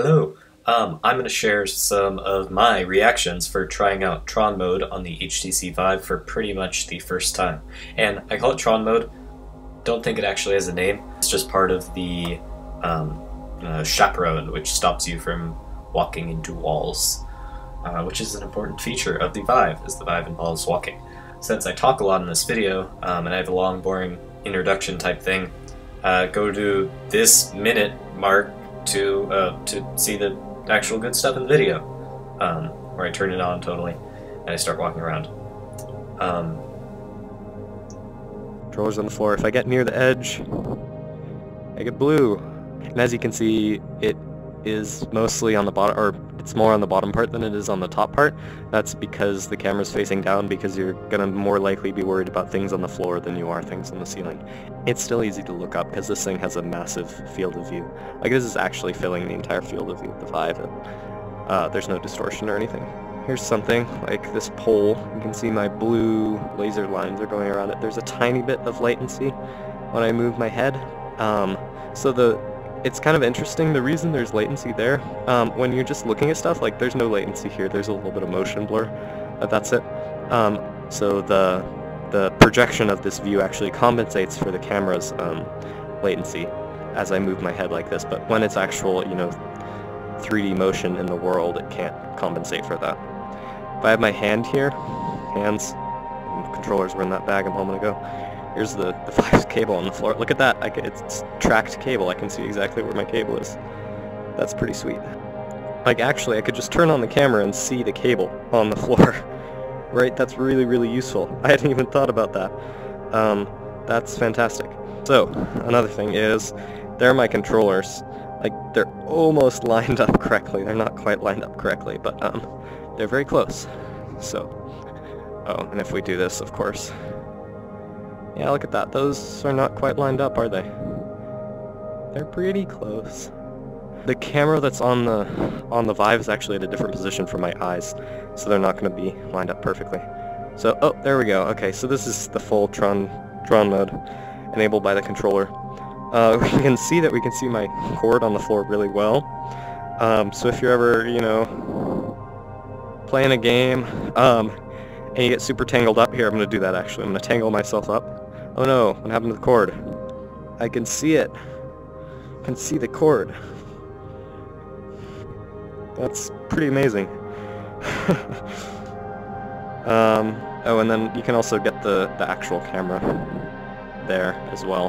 Hello. I'm going to share some of my reactions for trying out Tron Mode on the HTC Vive for pretty much the first time. And I call it Tron Mode. Don't think it actually has a name. It's just part of the Chaperone, which stops you from walking into walls, which is an important feature of the Vive, as the Vive involves walking. Since I talk a lot in this video, and I have a long, boring introduction type thing, go to this minute mark to see the actual good stuff in the video, where I turn it on totally and I start walking around. Controllers on the floor. If I get near the edge, I get blue, and as you can see, it is mostly on the bottom, or it's more on the bottom part than it is on the top part. That's because the camera's facing down, because you're gonna more likely be worried about things on the floor than you are things on the ceiling. It's still easy to look up because this thing has a massive field of view. Like, this is actually filling the entire field of view of the Vive, and there's no distortion or anything. Here's something, like this pole. You can see my blue laser lines are going around it. There's a tiny bit of latency when I move my head. It's kind of interesting, the reason there's latency there, when you're just looking at stuff, like, there's no latency here, there's a little bit of motion blur, but that's it. So the projection of this view actually compensates for the camera's latency as I move my head like this, but when it's actual, you know, 3D motion in the world, it can't compensate for that. If I have my hand here, hands, controllers were in that bag a moment ago. Here's the Vive's cable on the floor. Look at that, it's tracked cable, I can see exactly where my cable is. That's pretty sweet. Like, actually, I could just turn on the camera and see the cable on the floor. Right, that's really, really useful. I hadn't even thought about that. That's fantastic. So, another thing is, they're my controllers. Like, they're almost lined up correctly. They're not quite lined up correctly, but they're very close. So, oh, and if we do this, of course. Yeah, look at that. Those are not quite lined up, are they? They're pretty close. The camera that's on the Vive is actually at a different position from my eyes, so they're not going to be lined up perfectly. So, oh, there we go. Okay, so this is the full Tron mode, enabled by the controller. We can see that my cord on the floor really well. So if you're ever, you know, playing a game, and you get super tangled up here, I'm going to do that actually. I'm going to tangle myself up. Oh no, what happened to the cord? I can see it. I can see the cord. That's pretty amazing. Oh, and then you can also get the actual camera there as well.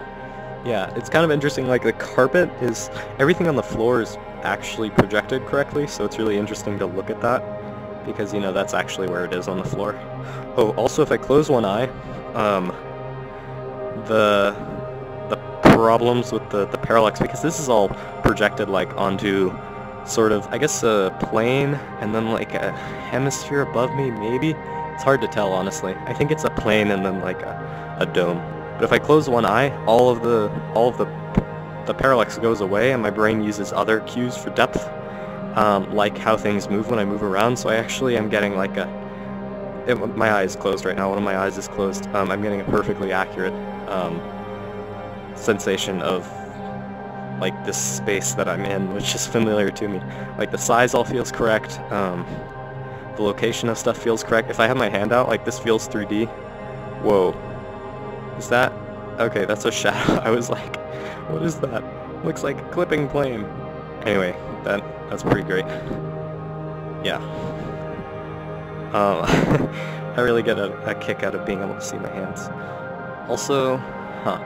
Yeah, it's kind of interesting, like the carpet is... Everything on the floor is actually projected correctly, so it's really interesting to look at that, because, you know, that's actually where it is on the floor. Oh, also, if I close one eye, the problems with the parallax, because this is all projected like onto sort of, I guess, a plane and then like a hemisphere above me, maybe? It's hard to tell, honestly. I think it's a plane and then like a dome. But if I close one eye, all of the parallax goes away and my brain uses other cues for depth, like how things move when I move around, so I actually am getting like my eye is closed right now, one of my eyes is closed. I'm getting a perfectly accurate sensation of like this space that I'm in, which is familiar to me. Like the size all feels correct, the location of stuff feels correct. If I have my hand out, like, this feels 3D. Whoa. Is that... okay, that's a shadow. I was like, what is that? Looks like a clipping plane. Anyway, that's pretty great. Yeah. I really get a kick out of being able to see my hands. Also, huh,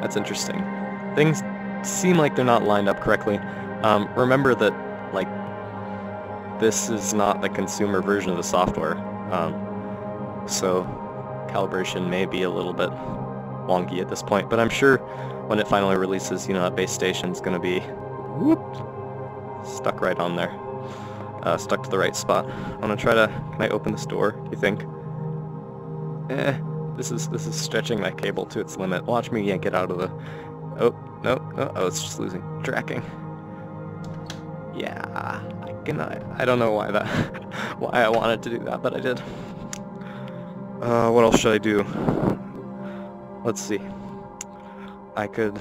that's interesting. Things seem like they're not lined up correctly. Remember that, like, this is not the consumer version of the software, so calibration may be a little bit wonky at this point, but I'm sure when it finally releases, you know, that base station's gonna be, whoop, stuck right on there. Stuck to the right spot. I'm gonna try to... can I open this door, do you think? Eh, this is stretching my cable to its limit. Watch me yank it out of the... oh, no, oh, it's just losing tracking. Yeah, I don't know why why I wanted to do that, but I did. What else should I do? Let's see. I could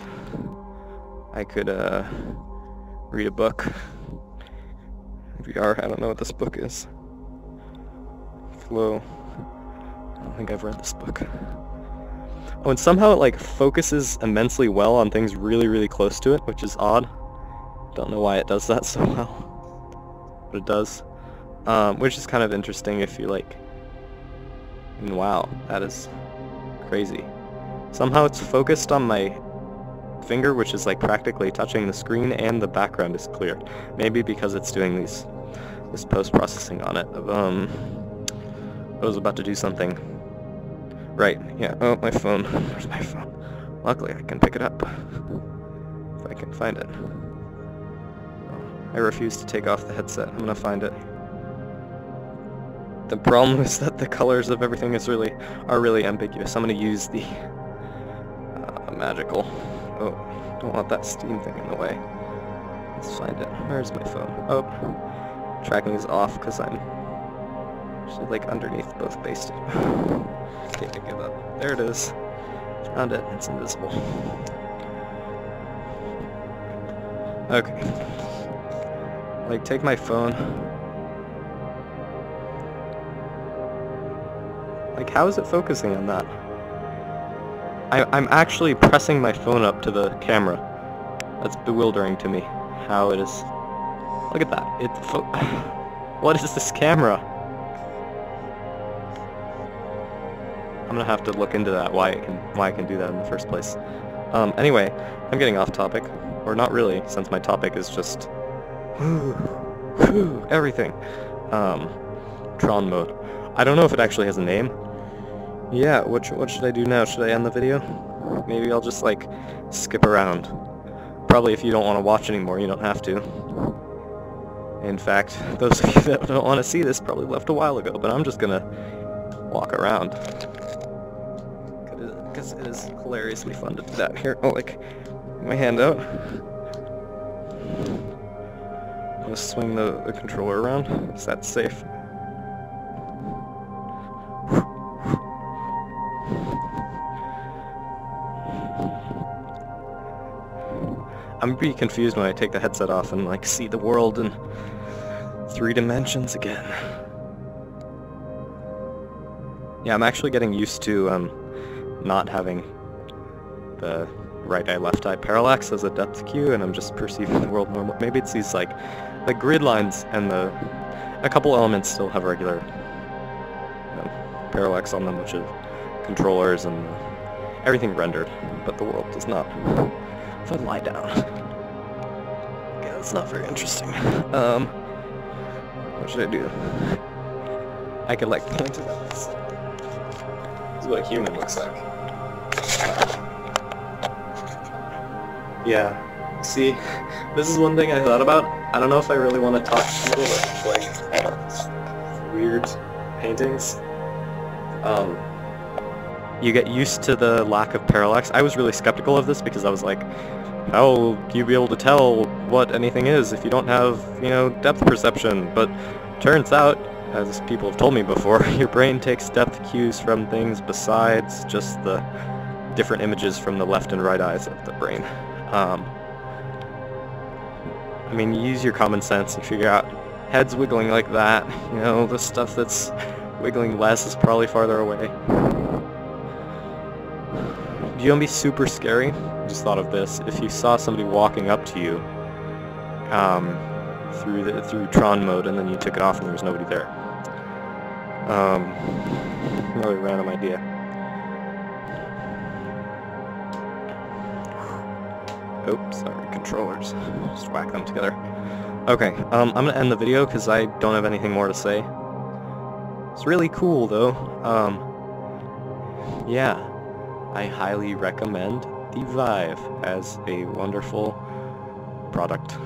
read a book. VR. I don't know what this book is. Flow. I don't think I've read this book. Oh, and somehow it like focuses immensely well on things really close to it, which is odd. Don't know why it does that so well, but it does. Which is kind of interesting if you like. I mean, wow, that is crazy. Somehow it's focused on my finger, which is like practically touching the screen, and the background is clear. Maybe because it's doing this post-processing on it. I was about to do something. Right, yeah, oh, my phone. Where's my phone? Luckily, I can pick it up. If I can find it. I refuse to take off the headset. I'm gonna find it. The problem is that the colors of everything is really ambiguous. I'm gonna use the magical. Oh, don't want that Steam thing in the way. Let's find it. Where's my phone? Oh, tracking is off because I'm actually like underneath both bases. Okay, I give up. There it is. Found it. It's invisible. Okay. Like, take my phone. Like, how is it focusing on that? I'm actually pressing my phone up to the camera. That's bewildering to me. How it is. Look at that. What is this camera? I'm gonna have to look into that, why it can do that in the first place. Anyway, I'm getting off topic. Or not really, since my topic is just everything. Tron mode. I don't know if it actually has a name. Yeah, what should I do now? Should I end the video? Maybe I'll just like skip around. Probably if you don't want to watch anymore, you don't have to. In fact, those of you that don't want to see this probably left a while ago, but I'm just gonna walk around. Because it is hilariously fun to do that. Here, oh, like, my hand out. I'm gonna swing the controller around. Is that safe? I'm pretty confused when I take the headset off and like see the world in 3 dimensions again. Yeah, I'm actually getting used to not having the right eye, left eye parallax as a depth cue, and I'm just perceiving the world normal. Maybe it's these like the grid lines and a couple elements still have regular parallax on them, which is controllers and everything rendered, but the world does not. If I lie down. Okay, that's not very interesting. What should I do? I could like point to that. This is what a human looks like. Yeah. See, this is one thing I thought about. I don't know if I really want to talk to people about like weird paintings. You get used to the lack of parallax. I was really skeptical of this because I was like, how will you be able to tell what anything is if you don't have, you know, depth perception? But turns out, as people have told me before, your brain takes depth cues from things besides just the different images from the left and right eyes of the brain. I mean, you use your common sense and figure out heads wiggling like that. You know, the stuff that's wiggling less is probably farther away. Do you want to be super scary? I just thought of this. If you saw somebody walking up to you through Tron mode, and then you took it off and there was nobody there. Really random idea. Oops, sorry, controllers. Just whack them together. Okay, I'm gonna end the video because I don't have anything more to say. It's really cool though. Yeah. I highly recommend the Vive as a wonderful product.